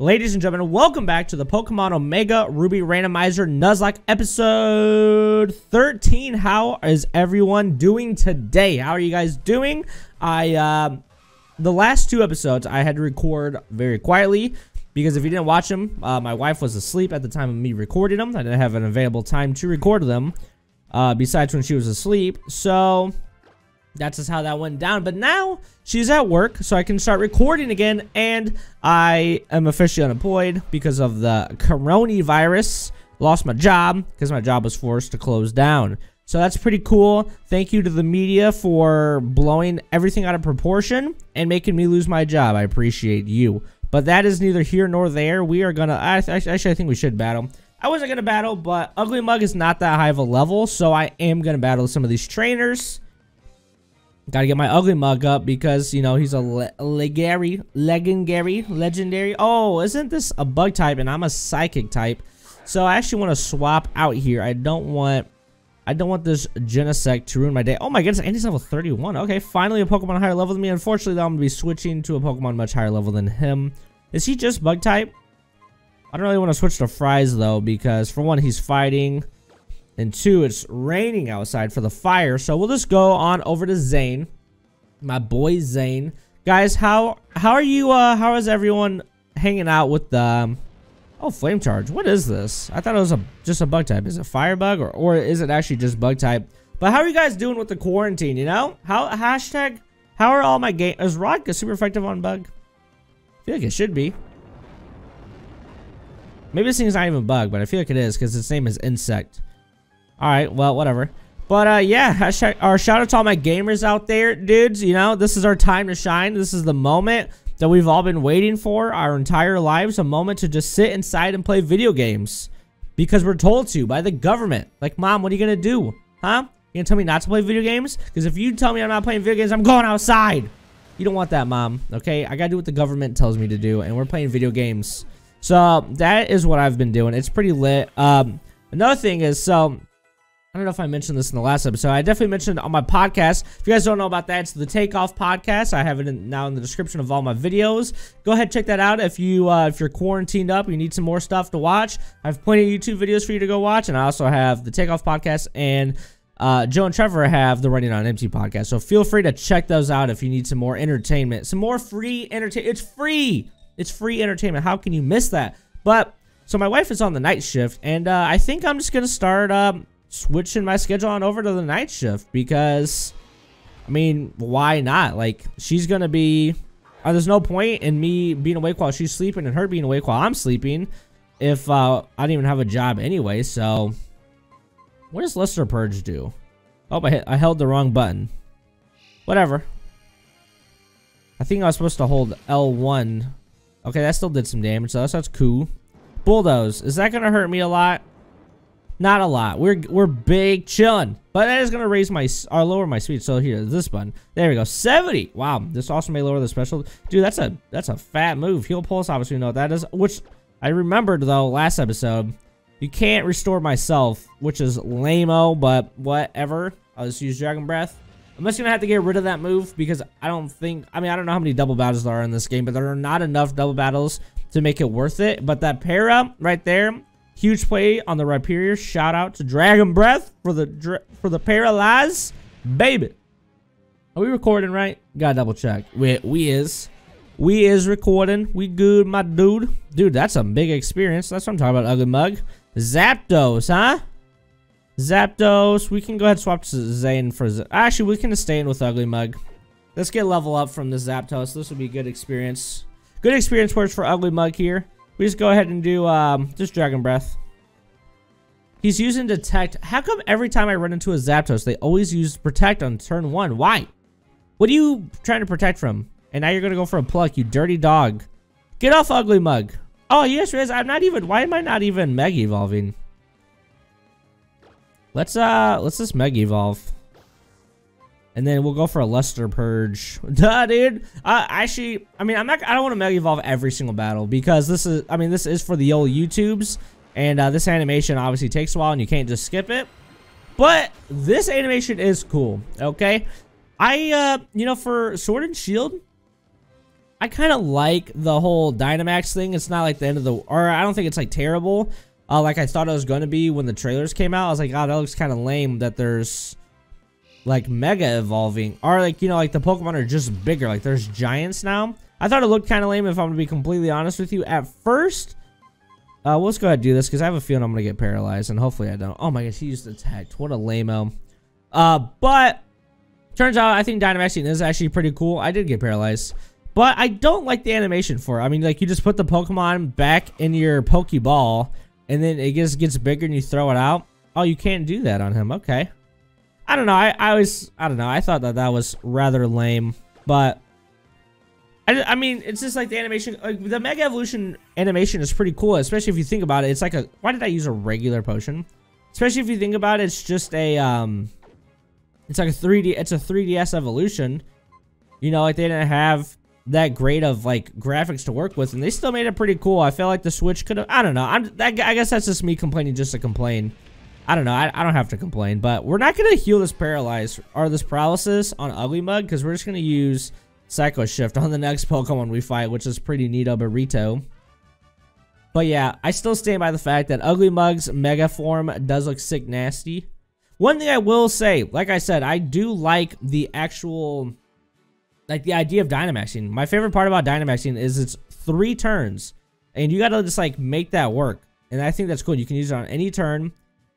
Ladies and gentlemen, welcome back to the Pokemon Omega Ruby Randomizer Nuzlocke episode 13. How is everyone doing today? How are you guys doing? The last two episodes I had to record very quietly because if you didn't watch them, my wife was asleep at the time of me recording them. I didn't have an available time to record them besides when she was asleep. So that's just how that went down. But now she's at work, so I can start recording again. And I am officially unemployed because of the coronavirus. Lost my job because my job was forced to close down. So that's pretty cool. Thank you to the media for blowing everything out of proportion and making me lose my job. I appreciate you. But that is neither here nor there. We are going to... Actually, I think we should battle. I wasn't going to battle, but Ugly Mug is not that high of a level. So I am going to battle some of these trainers. Gotta get my Ugly Mug up because, you know, he's a legendary. Oh, isn't this a bug type? And I'm a psychic type. So I actually want to swap out here. I don't want this Genesect to ruin my day. Oh my goodness, and he's level 31. Okay, finally a Pokemon higher level than me. Unfortunately, though, I'm gonna be switching to a Pokemon much higher level than him. Is he just bug type? I don't really want to switch to Fries though, because for one, he's fighting. And two, it's raining outside for the fire. So we'll just go on over to Zane. My boy Zane. Guys, how are you? How is everyone hanging out with the... oh, Flame Charge. What is this? I thought it was just a bug type. Is it fire bug or is it actually just bug type? But how are you guys doing with the quarantine, you know? How are all my game... Is Rock super effective on bug? I feel like it should be. Maybe this thing's not even bug, but I feel like it is because its name is Insect. All right, well, whatever. But, yeah, shout out to all my gamers out there, dudes. You know, this is our time to shine. This is the moment that we've all been waiting for our entire lives, a moment to just sit inside and play video games because we're told to by the government. Like, Mom, what are you going to do? Huh? You going to tell me not to play video games? Because if you tell me I'm not playing video games, I'm going outside. You don't want that, Mom, okay? I got to do what the government tells me to do, and we're playing video games. So that is what I've been doing. It's pretty lit. Another thing is, so... I don't know if I mentioned this in the last episode. I definitely mentioned it on my podcast. If you guys don't know about that, it's the Takeoff Podcast. I have it now in the description of all my videos. Go ahead, check that out. If you if you're quarantined up, you need some more stuff to watch. I have plenty of YouTube videos for you to go watch, and I also have the Takeoff Podcast and Joe and Trevor have the Running on Empty Podcast. So feel free to check those out if you need some more entertainment, some more free entertainment. It's free. It's free entertainment. How can you miss that? But so my wife is on the night shift, and I think I'm just gonna start. Switching my schedule on over to the night shift because, I mean, why not? Like, she's going to be... there's no point in me being awake while she's sleeping and her being awake while I'm sleeping if I don't even have a job anyway, so... What does Lister Purge do? Oh, I held the wrong button. Whatever. I think I was supposed to hold L1. Okay, that still did some damage, so that's cool. Bulldoze. Is that going to hurt me a lot? Not a lot. We're big chilling, but that is gonna raise my or lower my speed. So here, this button. There we go. 70. Wow. This also may lower the special. Dude, that's a fat move. Heal pulse. Obviously, you know what that is. Which I remembered though last episode. You can't restore myself, which is lame-o, but whatever. I'll just use Dragon Breath. I'm just gonna have to get rid of that move because I don't think. I mean, I don't know how many double battles there are in this game, but there are not enough double battles to make it worth it. But that para right there. Huge play on the Rhyperior. Shout out to Dragon Breath for the paralyze, baby. Are we recording right? Gotta double check. We is recording. We good, my dude. Dude, that's a big experience. That's what I'm talking about. Ugly Mug. Zapdos, huh? Zapdos. We can go ahead and swap to Zane for. Actually, we can stay in with Ugly Mug. Let's get level up from the Zapdos. This would be a good experience. Good experience words for Ugly Mug here. We just go ahead and do just Dragon Breath. He's using Detect. How come every time I run into a Zapdos, they always use Protect on turn one? Why? What are you trying to protect from? And now you're going to go for a Pluck, you dirty dog. Get off, Ugly Mug. Oh, yes, Riz. I'm not even... Why am I not even Mega Evolving? Let's just Mega Evolve. And then we'll go for a Luster Purge. Duh, dude. Actually, I mean, I don't want to Mega Evolve every single battle because this is, I mean, this is for the old YouTubes. And this animation obviously takes a while and you can't just skip it. But this animation is cool, okay? You know, for Sword and Shield, I kind of like the whole Dynamax thing. It's not like the end of the, or I don't think it's like terrible. Like I thought it was going to be when the trailers came out. I was like, oh, that looks kind of lame that there's like mega evolving, or like, you know, like the Pokemon are just bigger. Like there's giants now. I thought it looked kind of lame, if I'm going to be completely honest with you, at first. Well, let's go ahead and do this because I have a feeling I'm going to get paralyzed, and hopefully I don't. Oh my gosh, he used attacked. What a lame-o. But turns out I think Dynamaxing is actually pretty cool. I did get paralyzed, but I don't like the animation for it. I mean, like, you just put the Pokemon back in your Pokeball, and then it just gets bigger and you throw it out. Oh, you can't do that on him. Okay. I don't know. I don't know. I thought that was rather lame, but I mean, it's just like the animation, like the Mega Evolution animation is pretty cool, especially if you think about it. It's like a, why did I use a regular potion? Especially if you think about it, it's just a, it's like a 3D, it's a 3DS evolution. You know, like they didn't have that great of like graphics to work with, and they still made it pretty cool. I feel like the Switch could have, I don't know. I guess that's just me complaining just to complain. I don't know. I don't have to complain, but we're not going to heal this paralyzed or this paralysis on Ugly Mug, because we're just going to use Psycho Shift on the next Pokemon we fight, which is pretty neato burrito. But yeah, I still stand by the fact that Ugly Mug's mega form does look sick nasty. One thing I will say, like I said, I do like the actual, like the idea of Dynamaxing. My favorite part about Dynamaxing is it's 3 turns, and you gotta just like make that work. And I think that's cool. You can use it on any turn.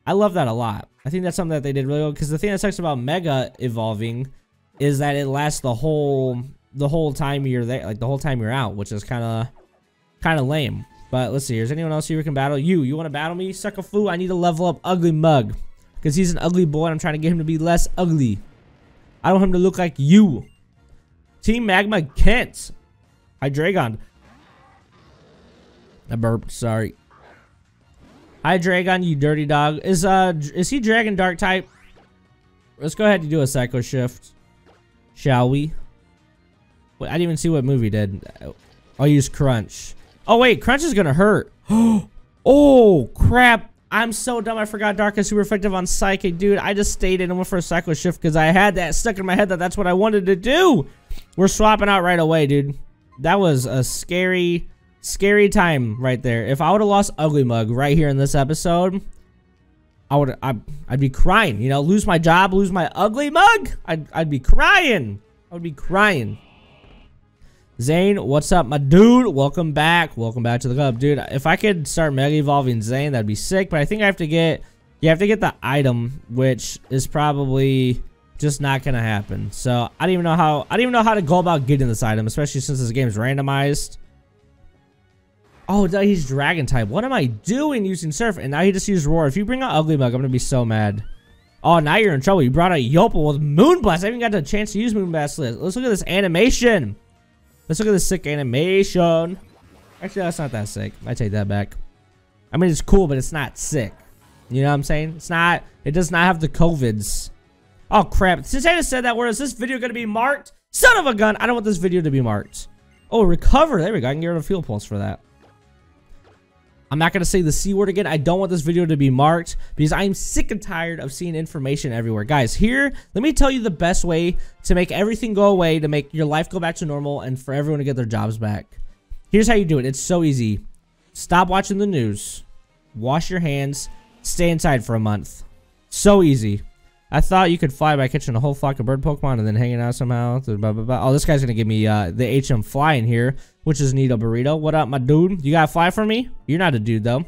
I love that a lot. I think that's something that they did really well, because the thing that sucks about Mega Evolving is that it lasts the whole time you're there, like the whole time you're out, which is kind of lame. But let's see, is anyone else here we can battle? You want to battle me, sucker foo? I need to level up Ugly Mug, because he's an ugly boy, and I'm trying to get him to be less ugly. I don't want him to look like you. Team Magma Kent. Hydreigon. I burped, sorry. Hydreigon, you dirty dog. Is he Dragon Dark type? Let's go ahead and do a Psycho Shift, shall we? Wait, I didn't even see what move he did. I'll use Crunch. Oh wait, Crunch is gonna hurt. Oh crap, I'm so dumb. I forgot Dark is super effective on Psychic. Dude, I just stayed in and went for a Psycho Shift because I had that stuck in my head that that's what I wanted to do. We're swapping out right away, dude. That was a scary, scary time right there. If I would have lost Ugly Mug right here in this episode, I'd be crying, you know, lose my job, lose my Ugly Mug. I'd be crying. I would be crying. Zane, what's up, my dude? Welcome back. Welcome back to the club, dude. If I could start Mega Evolving Zane, that'd be sick. But I think I have to get, you have to get the item, which is probably just not gonna happen. So I don't even know how to go about getting this item, especially since this game's randomized. Oh, he's Dragon type. What am I doing using Surf? And now he just used Roar. If you bring out Ugly Mug, I'm going to be so mad. Oh, now you're in trouble. You brought out Yopel with Moonblast. I haven't got the chance to use Moonblast. Let's look at this animation. Let's look at this sick animation. Actually, that's not that sick. I take that back. I mean, it's cool, but it's not sick. You know what I'm saying? It's not. It does not have the COVIDs. Oh, crap. Since I just said that word, is this video going to be marked? Son of a gun. I don't want this video to be marked. Oh, recover. There we go. I can get rid of Fuel Pulse for that. I'm not going to say the C word again. I don't want this video to be marked because I'm sick and tired of seeing information everywhere. Guys, here, let me tell you the best way to make everything go away, to make your life go back to normal, and for everyone to get their jobs back. Here's how you do it. It's so easy. Stop watching the news. Wash your hands. Stay inside for a month. So easy. I thought you could fly by catching a whole flock of bird Pokemon and then hanging out somehow. Blah, blah, blah. Oh, this guy's going to give me the HM Fly in here, which is Neato Burrito. What up, my dude? You got a fly for me? You're not a dude, though.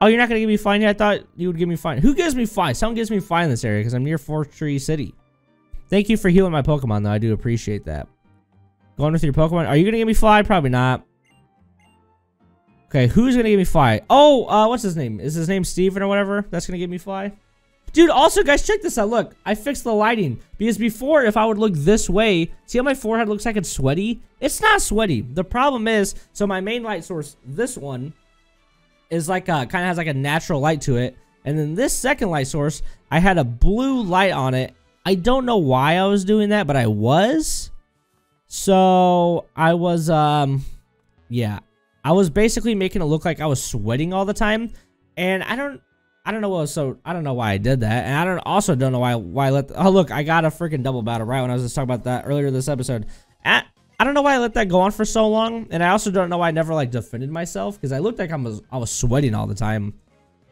Oh, you're not going to give me fly here? I thought you would give me fly. Who gives me fly? Someone gives me fly in this area because I'm near Forest Tree City. Thank you for healing my Pokemon, though. I do appreciate that. Going with your Pokemon. Are you going to give me fly? Probably not. Okay, who's going to give me fly? Oh, what's his name? Is his name Steven or whatever? That's going to give me fly? Dude, also, guys, check this out. Look, I fixed the lighting. Because before, if I would look this way, see how my forehead looks like it's sweaty? It's not sweaty. The problem is, so my main light source, this one, is like a, kind of has like a natural light to it. And then this second light source, I had a blue light on it. I don't know why I was doing that, but I was. So, I was, yeah. I was basically making it look like I was sweating all the time. And I don't know what, so I don't know why I did that, and I also don't know why I let. Oh look, I got a freaking double battle right when I was just talking about that earlier this episode. I don't know why I let that go on for so long, and I also don't know why I never like defended myself, because I looked like I was sweating all the time,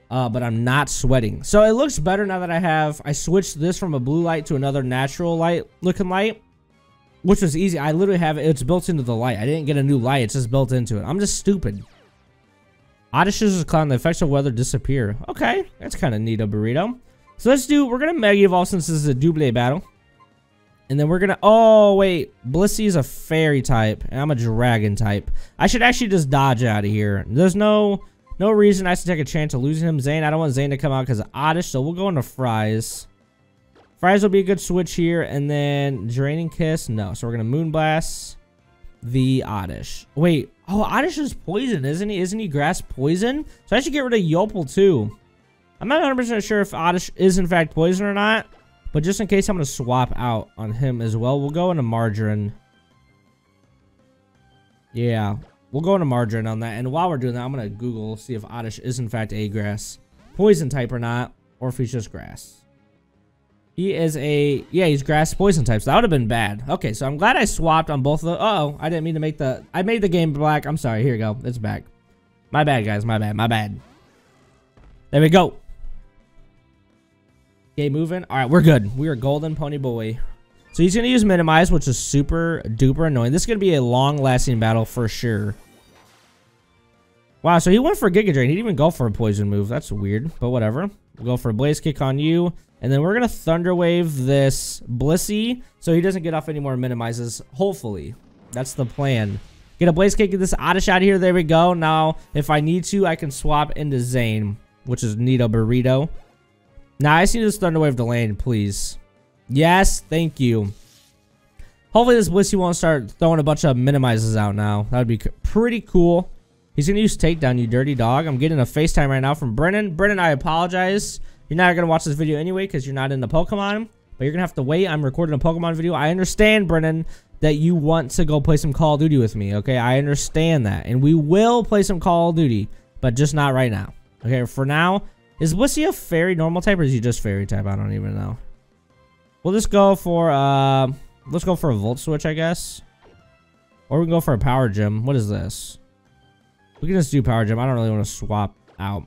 but I'm not sweating. So it looks better now that I switched this from a blue light to another natural light looking light, which was easy. I literally have it. It's built into the light. I didn't get a new light. It's just built into it. I'm just stupid. Oddish is a clown. The effects of weather disappear. Okay, that's kind of neat, a burrito. So let's do. We're gonna Mega Evolve since this is a Doublé battle. And then we're gonna, oh wait, Blissey is a fairy type, and I'm a dragon type. I should actually just dodge out of here. There's no reason I should take a chance of losing him. Zane, I don't want Zane to come out because of Oddish, so we'll go into Fries. Fries will be a good switch here, and then Draining Kiss, no. So we're gonna Moonblast the Oddish. Wait, oh, Oddish is poison, isn't he? Isn't he grass poison? So I should get rid of Yolpal too. I'm not 100% sure if Oddish is in fact poison or not. But just in case, I'm going to swap out on him as well. We'll go into Margarine. Yeah, we'll go into Margarine on that. And while we're doing that, I'm going to Google, see if Oddish is in fact a grass poison type or not. Or if he's just grass. He is a... yeah, he's grass poison type. So that would have been bad. Okay, so I'm glad I swapped on both of the... uh-oh, I didn't mean to make the... I made the game black. I'm sorry. Here you go. It's back. My bad, guys. My bad. My bad. There we go. Okay, moving. All right, we're good. We are golden pony boy. So he's going to use Minimize, which is super duper annoying. This is going to be a long-lasting battle for sure. Wow, so he went for Giga Drain. He didn't even go for a poison move. That's weird, but whatever. We'll go for a Blaze Kick on you. And then we're going to Thunder Wave this Blissey so he doesn't get off any more Minimizes, hopefully. That's the plan. Get a Blaze Kick, get this Oddish out of here. There we go. Now, if I need to, I can swap into Zane, which is Neato Burrito. Now, I just need this Thunder Wave to land, please. Yes, thank you. Hopefully, this Blissey won't start throwing a bunch of Minimizes out now. That would be pretty cool. He's going to use Takedown, you dirty dog. I'm getting a FaceTime right now from Brennan. Brennan, I apologize. You're not going to watch this video anyway because you're not into Pokemon. But you're going to have to wait. I'm recording a Pokemon video. I understand, Brennan, that you want to go play some Call of Duty with me. Okay, I understand that. And we will play some Call of Duty, but just not right now. Okay, for now... is Blissey a fairy normal type or is he just fairy type? I don't even know. We'll just go for let's go for a Volt Switch, I guess. Or we can go for a Power Gem. What is this? We can just do Power Gem. I don't really want to swap out.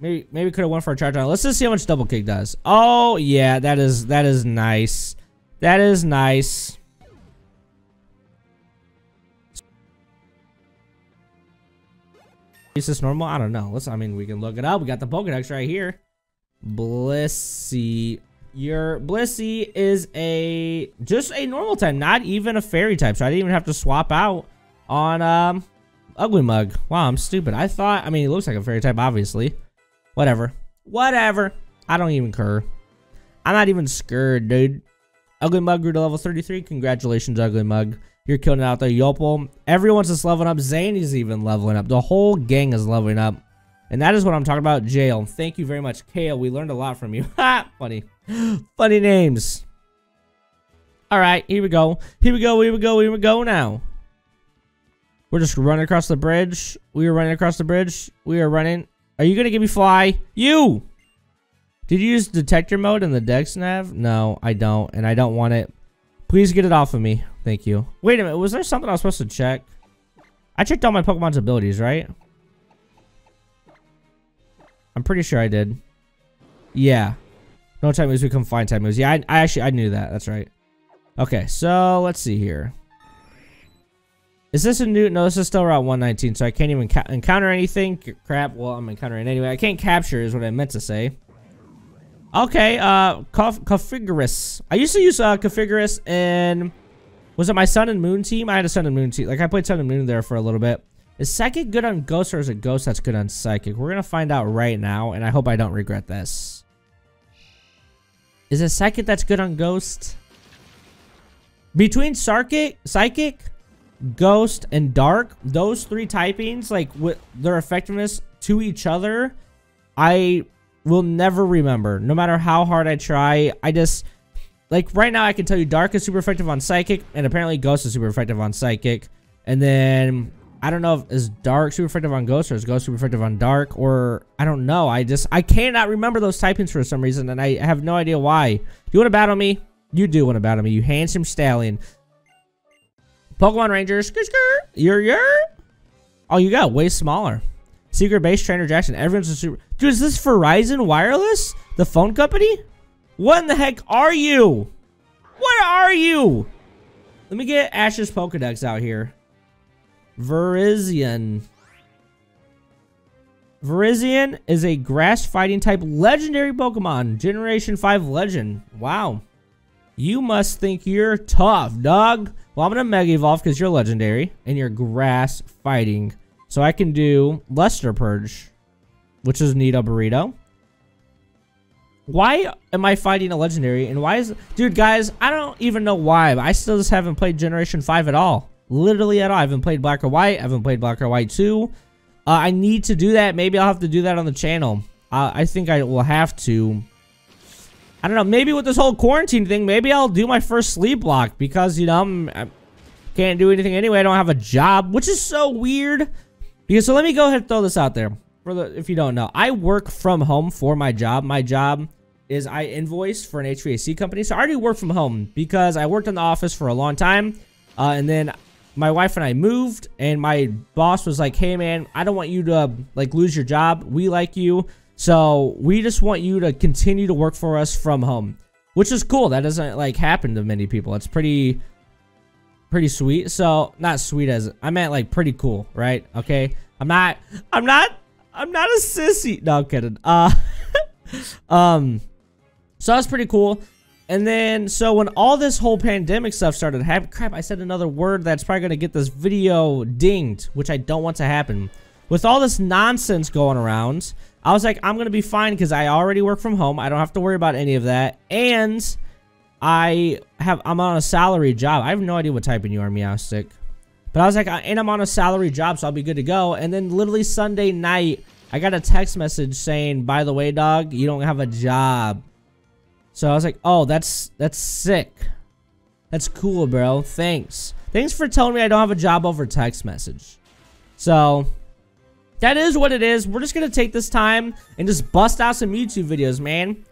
Maybe could have went for a Charge on. Let's just see how much Double Kick does. Oh yeah, that is nice. That is nice. Is this normal? I don't know. Let's, I mean, we can look it up. We got the Pokedex right here. Blissey. Your Blissey is a... just a normal type. Not even a fairy type. So I didn't even have to swap out on Ugly Mug. Wow, I'm stupid. I thought... I mean, he looks like a fairy type, obviously. Whatever. Whatever. I don't even care. I'm not even scared, dude. Ugly Mug grew to level 33. Congratulations, Ugly Mug. You're killing it out there, Yolpal. Everyone's just leveling up. Zane is even leveling up. The whole gang is leveling up. And that is what I'm talking about, Jail. Thank you very much, Kale. We learned a lot from you. Ha! Funny. Funny names. All right, here we go. Here we go, here we go, here we go now. We're just running across the bridge. We are running across the bridge. We are running. Are you going to give me fly? You! Did you use detector mode in the Dex Nav? No, I don't. And I don't want it. Please get it off of me. Thank you. Wait a minute. Was there something I was supposed to check? I checked all my Pokemon's abilities, right? I'm pretty sure I did. Yeah. No type moves become fine type moves. Yeah, I knew that. That's right. Okay, so let's see here. Is this a new... no, this is still Route 119, so I can't even encounter anything. Crap. Well, I'm encountering anyway. I can't capture is what I meant to say. Okay, Cofagrigus. I used to use Cofagrigus in... was it my Sun and Moon team? I had a Sun and Moon team. Like, I played Sun and Moon there for a little bit. Is Psychic good on Ghost, or is it Ghost that's good on Psychic? We're going to find out right now, and I hope I don't regret this. Is it Psychic that's good on Ghost? Between Psychic, Ghost, and Dark, those three typings, like, with their effectiveness to each other, I will never remember. No matter how hard I try, I just... like, right now, I can tell you Dark is super effective on Psychic, and apparently Ghost is super effective on Psychic. And then, I don't know if is Dark super effective on Ghost, or is Ghost super effective on Dark, or... I don't know. I cannot remember those typings for some reason, and I have no idea why. Do you want to battle me? You do want to battle me, you handsome stallion. Pokemon Ranger, skr skr, you're. Oh, you got way smaller. Secret base trainer Jackson. Everyone's a super. Dude, is this Verizon Wireless? The phone company? What in the heck are you? What are you? Let me get Ash's Pokedex out here. Virizion. Virizion is a grass fighting type legendary Pokemon. Generation 5 legend. Wow. You must think you're tough, dog. Well, I'm going to Mega Evolve because you're legendary and you're grass fighting. So I can do Luster Purge, which is Nita Burrito. Why am I fighting a legendary? And why is... Dude, guys, I don't even know why, but I still just haven't played Generation 5 at all. Literally at all. I haven't played Black or White. I haven't played Black or White 2. I need to do that. Maybe I'll have to do that on the channel. I think I will have to. I don't know. Maybe with this whole quarantine thing, maybe I'll do my first sleep block because, you know, I can't do anything anyway. I don't have a job, which is so weird. Because, so let me go ahead and throw this out there. For the, if you don't know, I work from home for my job. My job is I invoice for an HVAC company. So I already work from home because I worked in the office for a long time. And then my wife and I moved and my boss was like, hey, man, I don't want you to like lose your job. We like you. So we just want you to continue to work for us from home, which is cool. That doesn't like happen to many people. It's pretty sweet. So not sweet as I meant like pretty cool. Right. Okay. I'm not a sissy. No, I'm kidding. So that's pretty cool. And then, so when all this whole pandemic stuff started happening, crap, I said another word that's probably going to get this video dinged, which I don't want to happen. With all this nonsense going around, I was like, I'm going to be fine because I already work from home. I don't have to worry about any of that. And I'm on a salary job. I have no idea what type you are, Meowstic. But I was like, and I'm on a salary job, so I'll be good to go. And then literally Sunday night, I got a text message saying, by the way, dog, you don't have a job. So I was like, oh, that's sick. That's cool, bro. Thanks. Thanks for telling me I don't have a job over text message. So that is what it is. We're just going to take this time and just bust out some YouTube videos, man.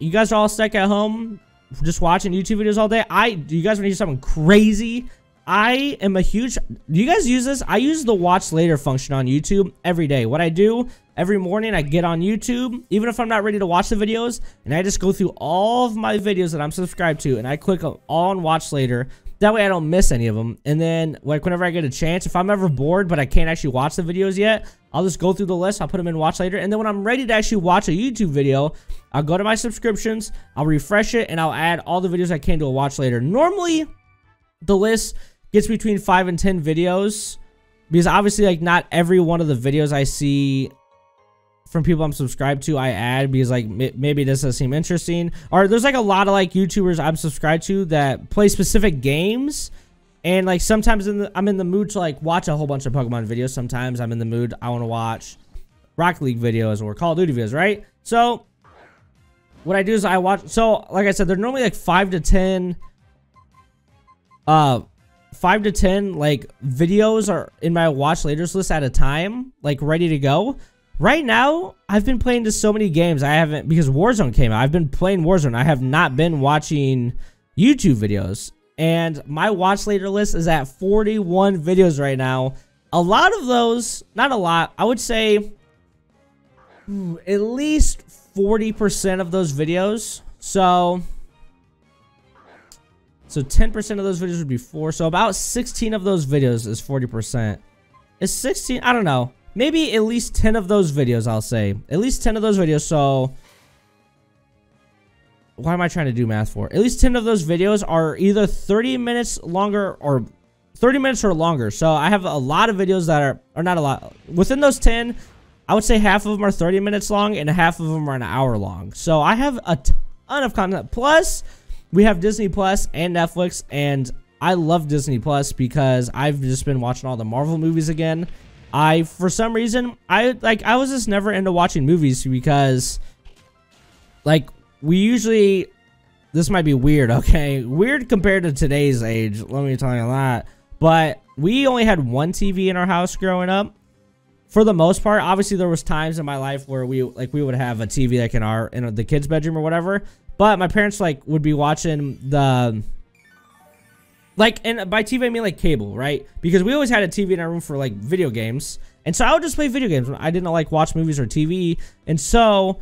You guys are all stuck at home just watching YouTube videos all day. You guys want to hear something crazy? I am a huge... Do you guys use this? I use the watch later function on YouTube every day. What I do... Every morning I get on YouTube, even if I'm not ready to watch the videos, and I just go through all of my videos that I'm subscribed to, and I click all on watch later. That way I don't miss any of them. And then, like, whenever I get a chance, if I'm ever bored but I can't actually watch the videos yet, I'll just go through the list, I'll put them in watch later, and then when I'm ready to actually watch a YouTube video, I'll go to my subscriptions, I'll refresh it, and I'll add all the videos I can to a watch later. Normally, the list gets between 5 and 10 videos, because obviously, like, not every one of the videos I see from people I'm subscribed to I add, because like maybe this doesn't seem interesting, or there's like a lot of like YouTubers I'm subscribed to that play specific games, and like sometimes I'm in the mood to like watch a whole bunch of Pokemon videos. Sometimes I'm in the mood I want to watch Rocket League videos or Call of Duty videos, right? So what I do is I watch, so like I said, they're normally like 5 to 10 like videos are in my watch laters list at a time, like ready to go. Right now, I've been playing just so many games. I haven't, because Warzone came out. I've been playing Warzone. I have not been watching YouTube videos. And my watch later list is at 41 videos right now. A lot of those, not a lot, I would say at least 40% of those videos. So 10% of those videos would be 4. So about 16 of those videos is 40%. Is 16, I don't know. Maybe at least 10 of those videos, I'll say. At least 10 of those videos, so... Why am I trying to do math for? At least 10 of those videos are either 30 minutes longer or... 30 minutes or longer. So I have a lot of videos that are... Or not a lot. Within those 10, I would say half of them are 30 minutes long and half of them are an hour long. So I have a ton of content. Plus, we have Disney Plus and Netflix. And I love Disney Plus because I've just been watching all the Marvel movies again. For some reason, I was just never into watching movies because, like, we usually, this might be weird, okay? Weird compared to today's age, let me tell you that. But we only had one TV in our house growing up. For the most part, obviously there was times in my life where we would have a TV, like, in the kids' bedroom or whatever. But my parents, like, would be watching the... Like, and by TV, I mean like cable, right? Because we always had a TV in our room for like video games. And so I would just play video games. I didn't like watch movies or TV. And so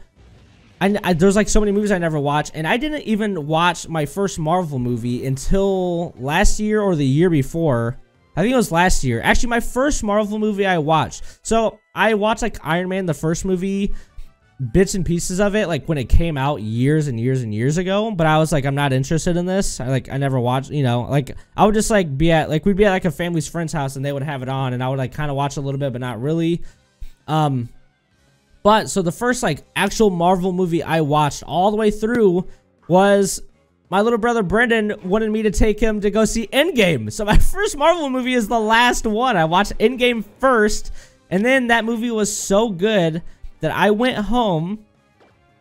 there's like so many movies I never watched. And I didn't even watch my first Marvel movie until last year or the year before. I think it was last year. Actually, my first Marvel movie I watched. So I watched like Iron Man, the first movie, bits and pieces of it, like when it came out years and years and years ago. But I was like, I'm not interested in this. I never watched, you know, like I would just like be at, like we'd be at like a family's friend's house and they would have it on and I would like kind of watch a little bit, but not really. But so the first like actual Marvel movie I watched all the way through was my little brother Brendan wanted me to take him to go see Endgame. So my first Marvel movie is the last one. I watched Endgame first, and then that movie was so good that I went home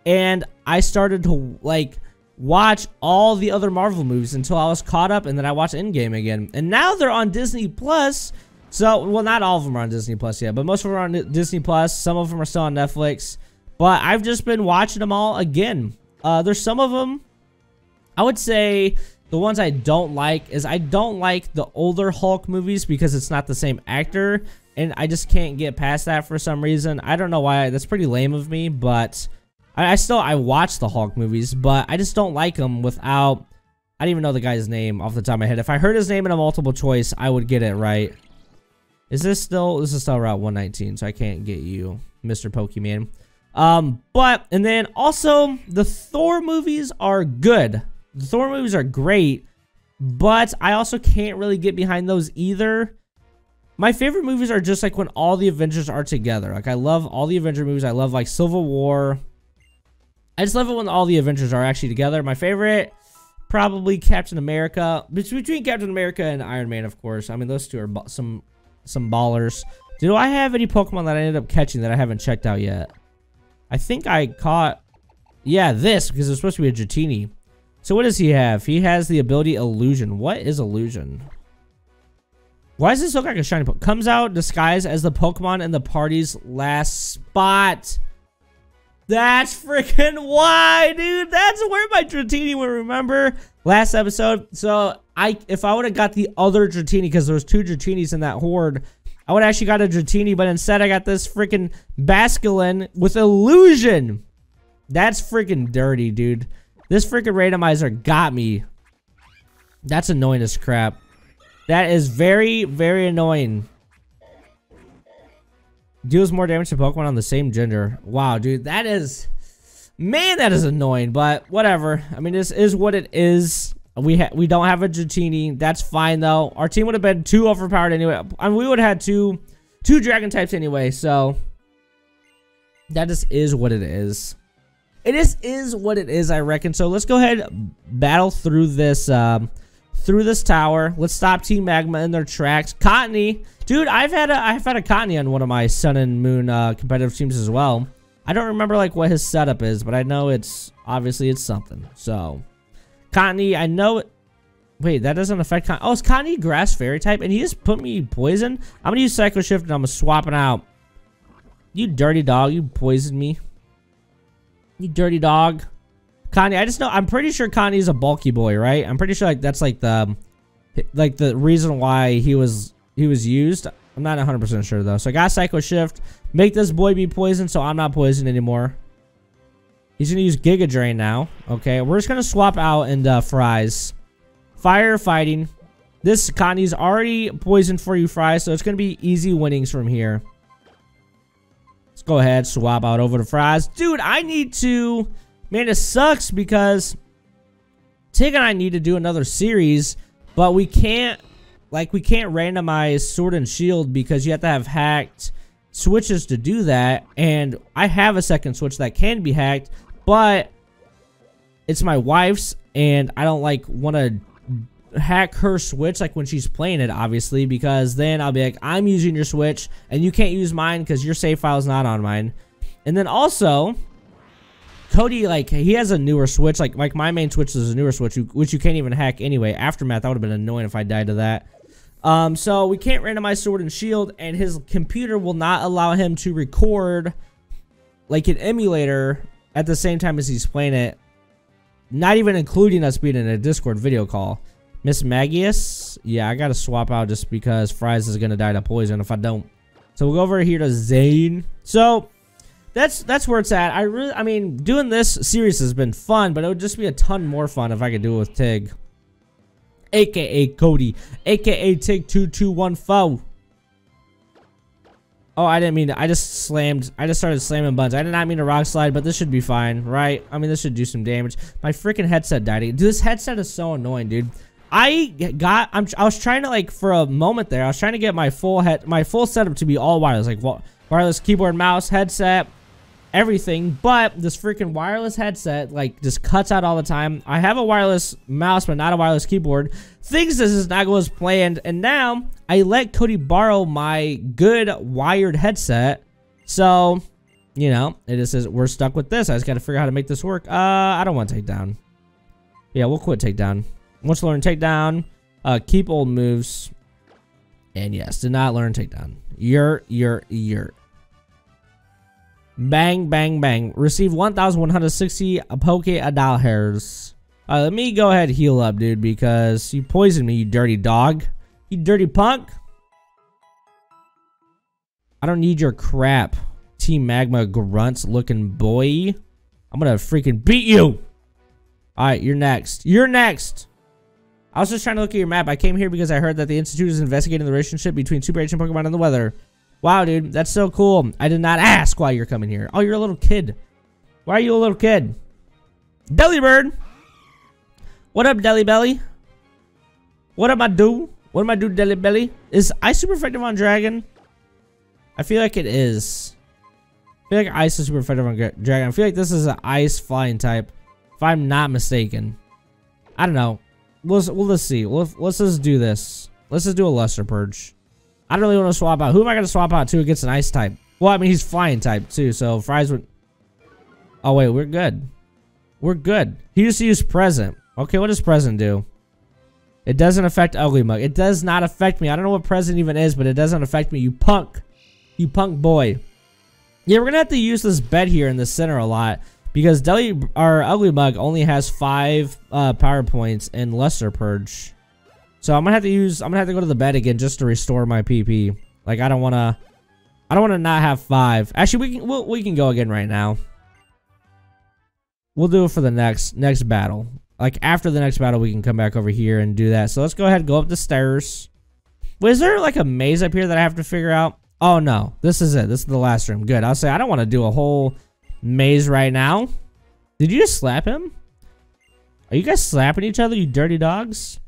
and I started to like watch all the other Marvel movies until I was caught up, and then I watched Endgame again. And now they're on Disney Plus. So, well, not all of them are on Disney Plus yet, but most of them are on Disney Plus. Some of them are still on Netflix, but I've just been watching them all again. There's some of them, I would say the ones I don't like is I don't like the older Hulk movies because it's not the same actor. And I just can't get past that for some reason. I don't know why. That's pretty lame of me, but I watch the Hulk movies, but I just don't like them without... I don't even know the guy's name off the top of my head. If I heard his name in a multiple choice, I would get it right. Is this still... This is still Route 119, so I can't get you, Mr. Pokemon. And then also, the Thor movies are good. The Thor movies are great, but I also can't really get behind those either. My favorite movies are just like when all the Avengers are together. Like I love all the Avenger movies. I love like Civil War. I just love it when all the Avengers are actually together. My favorite, probably Captain America. Between Captain America and Iron Man, of course. I mean, those two are some ballers. Do I have any Pokemon that I ended up catching that I haven't checked out yet? I think I caught, yeah, this, because it's supposed to be a Dratini. So what does he have? He has the ability Illusion. What is Illusion? Why does this look like a shiny Pokemon? Comes out disguised as the Pokemon in the party's last spot. That's freaking why, dude. That's where my Dratini went, remember? Last episode. So, if I would have got the other Dratini, because there was two Dratinis in that horde, I would have actually got a Dratini, but instead I got this freaking Basculin with Illusion. That's freaking dirty, dude. This freaking randomizer got me. That's annoying as crap. That is very, very annoying. Deals more damage to Pokemon on the same gender. Wow, dude, that is... Man, that is annoying, but whatever. I mean, this is what it is. We don't have a Dratini. That's fine, though. Our team would have been too overpowered anyway. I mean, we would have had two Dragon types anyway, so... That just is what it is. It just is what it is, I reckon. So let's go ahead and battle through this tower. Let's stop Team Magma in their tracks. Cottonee. Dude, I've had a Cottonee on one of my Sun and Moon competitive teams as well. I don't remember like what his setup is, but I know it's obviously it's something. So Cottonee, I know it. Wait, that doesn't affect Cottonee. Oh, it's Cottonee grass fairy type, and he just put me poison. I'm gonna use Psycho Shift and I'm gonna swap it out. You dirty dog, you poisoned me. You dirty dog. Cottonee, I just know, I'm pretty sure Cottonee's a bulky boy, right? I'm pretty sure like that's like the reason why he was used. I'm not 100% sure though. So I got Psycho Shift, make this boy be poisoned, so I'm not poisoned anymore. He's gonna use Giga Drain now. Okay, we're just gonna swap out and Fries. Firefighting. This Cottonee's already poisoned for you, Fries, so it's gonna be easy winnings from here. Let's go ahead, swap out over to Fries. Dude, I need to... Man, it sucks because Tig and I need to do another series, but we can't, like, we can't randomize Sword and Shield because you have to have hacked switches to do that, and I have a second switch that can be hacked, but it's my wife's, and I don't, like, want to hack her switch, like, when she's playing it, obviously, because then I'll be like, I'm using your switch, and you can't use mine because your save file's not on mine. And then also... Cody, like, he has a newer switch. Like my main switch is a newer switch, which you can't even hack anyway. Aftermath, that would have been annoying if I died to that. So we can't randomize Sword and Shield, and his computer will not allow him to record, like, an emulator at the same time as he's playing it. Not even including us being in a Discord video call. Miss Magius. Yeah, I got to swap out just because Fries is going to die to poison if I don't. So we'll go over here to Zane. So that's where it's at. I mean, doing this series has been fun, but it would just be a ton more fun if I could do it with Tig. AKA Cody. AKA Tig2214. Oh, I didn't mean to. I just started slamming buttons. I did not mean to rock slide, but this should be fine, right? I mean, this should do some damage. My freaking headset died again. Dude, this headset is so annoying, dude. I was trying to, like, for a moment there, I was trying to get my full setup to be all wireless, like wireless keyboard, mouse, headset, everything, but this freaking wireless headset, like, just cuts out all the time. I have a wireless mouse, but not a wireless keyboard. Things this is not going as planned, and now I let Cody borrow my good wired headset. So, you know, it just says we're stuck with this. I just got to figure out how to make this work. I don't want takedown. Yeah, we'll quit takedown. Let's learn takedown. Keep old moves. And yes, did not learn takedown. You're. Bang, bang, bang. Receive 1,160 Poké hairs. Let me go ahead and heal up, dude, because you poisoned me, you dirty dog. You dirty punk. I don't need your crap, Team Magma grunts looking boy. I'm gonna freaking beat you. All right, you're next. You're next. I was just trying to look at your map. I came here because I heard that the Institute is investigating the relationship between Super Ancient Pokemon and the weather. Wow, dude, that's so cool. I did not ask why you're coming here. Oh, you're a little kid. Why are you a little kid? Delibird. What up, Delibelly? What up, I do? What am I do, Delibelly? Is ice super effective on dragon? I feel like it is. I feel like ice is super effective on dragon. I feel like this is an ice flying type, if I'm not mistaken. I don't know. Let's see. Let's just do this. Let's just do a Luster Purge. I don't really want to swap out. Who am I going to swap out to against an ice type? Well, I mean, he's flying type too, so Fries would... Oh, wait, we're good. We're good. He used to use Present. Okay, what does Present do? It doesn't affect Ugly Mug. It does not affect me. I don't know what Present even is, but it doesn't affect me. You punk. You punk boy. Yeah, we're going to have to use this bed here in the center a lot because our Ugly Mug only has 5 power points in Luster Purge. So I'm gonna have to go to the bed again just to restore my PP. Like, I don't wanna not have 5. Actually, we can go again right now. We'll do it for the next battle. Like, after the next battle, we can come back over here and do that. So let's go ahead and go up the stairs. Wait, is there like a maze up here that I have to figure out? Oh no, this is it. This is the last room. Good. I'll say I don't wanna do a whole maze right now. Did you just slap him? Are you guys slapping each other, you dirty dogs?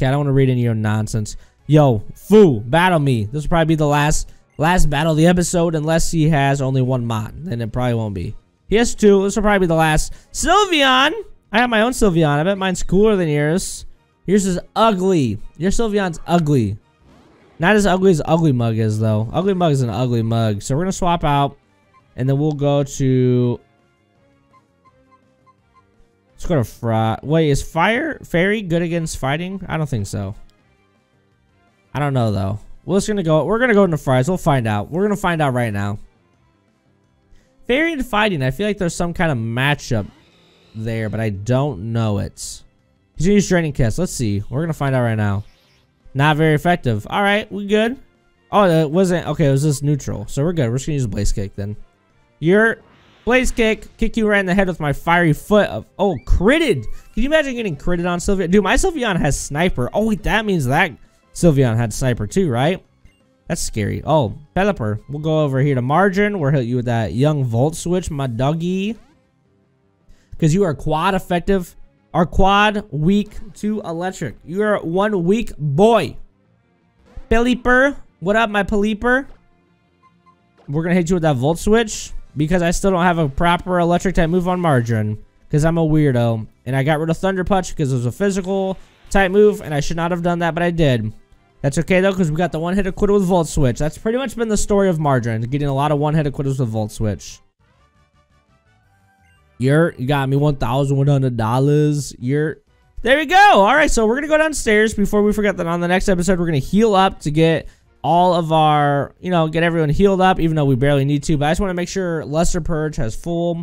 I don't want to read any of your nonsense. Yo, Foo, battle me. This will probably be the last battle of the episode unless he has only one mod. Then it probably won't be. He has 2. This will probably be the last. Sylveon! I have my own Sylveon. I bet mine's cooler than yours. Yours is ugly. Your Sylveon's ugly. Not as ugly as Ugly Mug is, though. Ugly Mug is an ugly mug. So we're going to swap out. And then we'll go to... Let's go to Fry. Wait, is Fairy good against fighting? I don't think so. I don't know though. We're gonna go into Fries. We'll find out. We're gonna find out right now. Fairy and fighting. I feel like there's some kind of matchup there, but I don't know it. He's gonna use Draining Kiss. Let's see. We're gonna find out right now. Not very effective. All right, we good. Oh, it wasn't. Okay, it was just neutral. So we're good. We're just gonna use Blaze Kick then. You're. Blaze kick you right in the head with my fiery foot of, oh, critted. Can you imagine getting critted on Sylveon? Dude, my Sylveon has sniper. Oh, wait, that means that Sylveon had sniper too, right? That's scary. Oh, Pelipper. We'll go over here to Margin. We'll hit you with that young Volt Switch, my doggy. Because you are quad effective, or quad weak to electric. You are one weak boy. Pelipper. What up, my Pelipper? We're going to hit you with that Volt Switch. Because I still don't have a proper electric type move on Margarine. Because I'm a weirdo. And I got rid of Thunder Punch because it was a physical type move. And I should not have done that, but I did. That's okay, though, because we got the one-hit acquittal with Volt Switch. That's pretty much been the story of Margarine. Getting a lot of one-hit acquittals with Volt Switch. You got me $1,100. There we go. All right, so we're going to go downstairs. Before we forget that on the next episode, we're going to heal up to get... all of our, you know, get everyone healed up, even though we barely need to. But I just want to make sure Luster Purge has full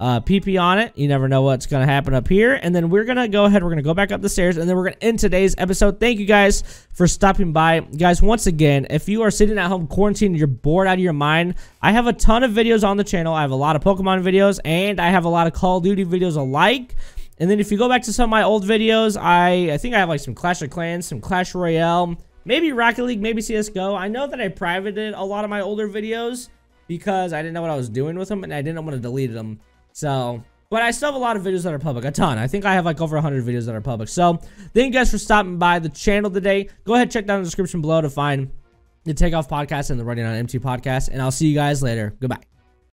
PP on it. You never know what's going to happen up here. And then we're going to go ahead. We're going to go back up the stairs, and then we're going to end today's episode. Thank you guys for stopping by. Guys, once again, if you are sitting at home quarantined and you're bored out of your mind, I have a ton of videos on the channel. I have a lot of Pokemon videos, and I have a lot of Call of Duty videos alike. And then if you go back to some of my old videos, I think I have like some Clash of Clans, some Clash Royale, maybe Rocket League, maybe CSGO. I know that I privated a lot of my older videos because I didn't know what I was doing with them, and I didn't want to delete them. So, but I still have a lot of videos that are public, a ton. I think I have like over 100 videos that are public. So, thank you guys for stopping by the channel today. Go ahead and check down in the description below to find the Takeoff Podcast and the Running on Empty Podcast, and I'll see you guys later. Goodbye.